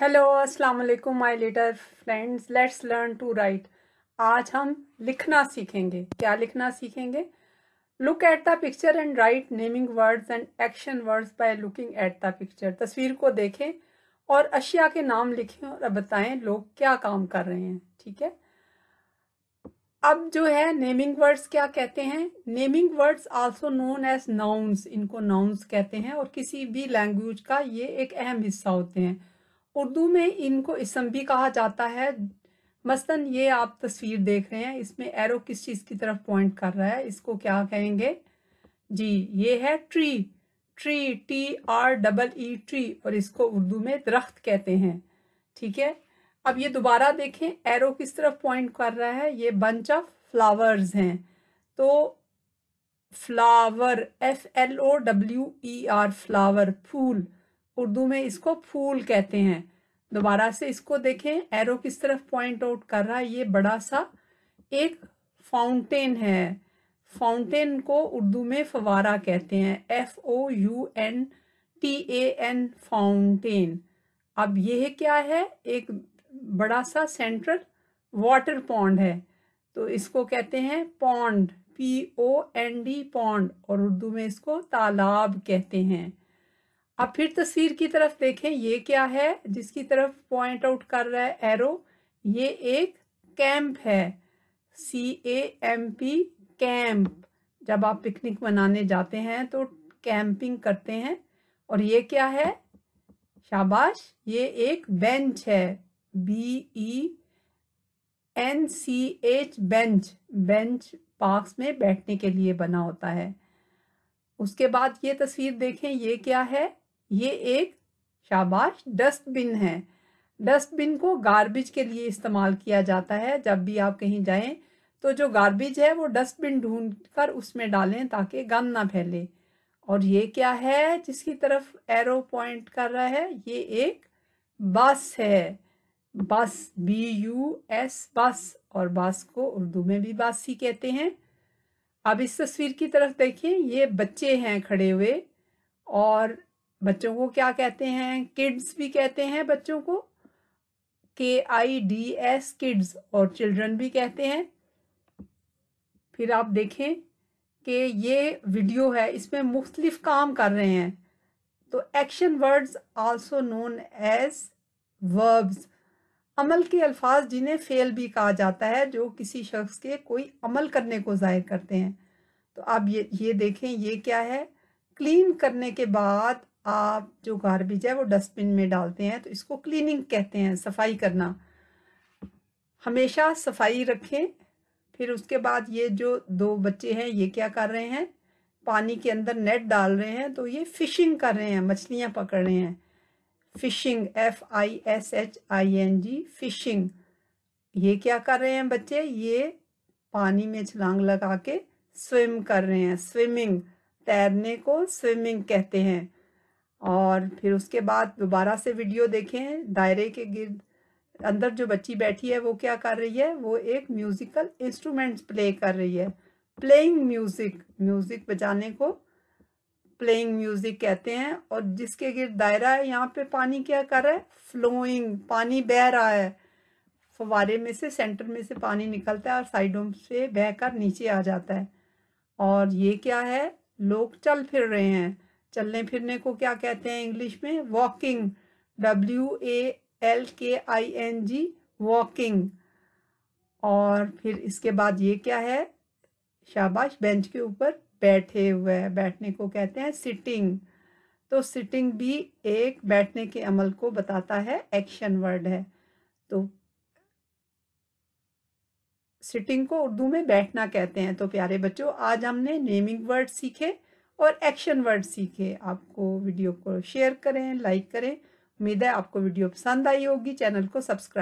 Hello अस्सलाम वालेकुम my little friends, let's learn to write. आज हम लिखना सीखेंगे। क्या लिखना सीखेंगे? Look at the picture and write naming words and action words by looking at the picture. तस्वीर को देखें और अशिया के नाम लिखें और बताएं लोग क्या काम कर रहे हैं। ठीक है, अब जो है नेमिंग वर्ड्स क्या कहते हैं? Naming words also known as nouns, इनको नाउन्स कहते हैं और किसी भी लैंग्वेज का ये एक अहम हिस्सा होते हैं। उर्दू में इनको इसम भी कहा जाता है। मसलन ये आप तस्वीर देख रहे हैं, इसमें एरो किस चीज़ की तरफ पॉइंट कर रहा है, इसको क्या कहेंगे जी? ये है ट्री, ट्री TREE ट्री, और इसको उर्दू में दरख्त कहते हैं। ठीक है, अब ये दोबारा देखें, एरो किस तरफ पॉइंट कर रहा है? ये बंच ऑफ फ्लावर्स हैं, तो फ्लावर FLOWER फ्लावर, फूल, उर्दू में इसको फूल कहते हैं। दोबारा से इसको देखें, एरो किस तरफ पॉइंट आउट कर रहा है? ये बड़ा सा एक फाउंटेन है, फाउंटेन को उर्दू में फवारा कहते हैं, FOUNTAN फाउंटेन। अब ये क्या है? एक बड़ा सा सेंट्रल वाटर पॉन्ड है, तो इसको कहते हैं पॉन्ड, POND पॉन्ड, और उर्दू में इसको तालाब कहते हैं। अब फिर तस्वीर की तरफ देखें, ये क्या है जिसकी तरफ पॉइंट आउट कर रहा है एरो? ये एक कैंप है, CAMP कैंप। जब आप पिकनिक मनाने जाते हैं तो कैंपिंग करते हैं। और ये क्या है? शाबाश, ये एक बेंच है, BENCH बेंच, बेंच पार्क्स में बैठने के लिए बना होता है। उसके बाद ये तस्वीर देखें, ये क्या है? ये एक शाबाश डस्टबिन है। डस्टबिन को गार्बेज के लिए इस्तेमाल किया जाता है। जब भी आप कहीं जाएं तो जो गार्बेज है वो डस्टबिन ढूंढ कर उसमें डालें ताकि गंद ना फैले। और ये क्या है जिसकी तरफ एरो पॉइंट कर रहा है? ये एक बस है, बस BUS बस, और बस को उर्दू में भी बस ही कहते हैं। अब इस तस्वीर की तरफ देखिए, ये बच्चे हैं खड़े हुए, और बच्चों को क्या कहते हैं? किड्स भी कहते हैं बच्चों को, KIDS किड्स, और चिल्ड्रन भी कहते हैं। फिर आप देखें कि ये वीडियो है, इसमें मुख्तलिफ काम कर रहे हैं, तो action words also known as verbs, अमल के अल्फाज जिन्हें फेल भी कहा जाता है, जो किसी शख्स के कोई अमल करने को जाहिर करते हैं। तो आप ये देखें, ये क्या है? क्लीन करने के बाद आप जो गार्बेज है वो डस्टबिन में डालते हैं, तो इसको क्लीनिंग कहते हैं, सफाई करना। हमेशा सफाई रखें। फिर उसके बाद ये जो दो बच्चे हैं, ये क्या कर रहे हैं? पानी के अंदर नेट डाल रहे हैं, तो ये फिशिंग कर रहे हैं, मछलियाँ पकड़ रहे हैं। Fishing FISHING fishing. ये क्या कर रहे हैं बच्चे? ये पानी में छलांग लगा के स्विम कर रहे हैं, स्विमिंग, तैरने को स्विमिंग कहते हैं। और फिर उसके बाद दोबारा से वीडियो देखें, दायरे के गिर्द अंदर जो बच्ची बैठी है वो क्या कर रही है? वो एक म्यूजिकल इंस्ट्रूमेंट्स प्ले कर रही है, प्लेइंग म्यूजिक, म्यूजिक बजाने को प्लेइंग म्यूजिक कहते हैं। और जिसके गिर्द दायरा है, यहाँ पे पानी क्या कर रहा है? फ्लोइंग, पानी बह रहा है, फवारे में से, सेंटर में से पानी निकलता है और साइडों से बहकर नीचे आ जाता है। और ये क्या है? लोग चल फिर रहे हैं। चलने फिरने को क्या कहते हैं इंग्लिश में? Walking, WALKING walking. और फिर इसके बाद ये क्या है? शाबाश, बेंच के ऊपर बैठे हुए हैं, बैठने को कहते हैं सिटिंग, तो सिटिंग भी एक बैठने के अमल को बताता है, एक्शन वर्ड है। तो सिटिंग को उर्दू में बैठना कहते हैं। तो प्यारे बच्चों, आज हमने नेमिंग वर्ड सीखे और एक्शन वर्ड सीखे। आपको वीडियो को शेयर करें, लाइक करें। उम्मीद है आपको वीडियो पसंद आई होगी। चैनल को सब्सक्राइब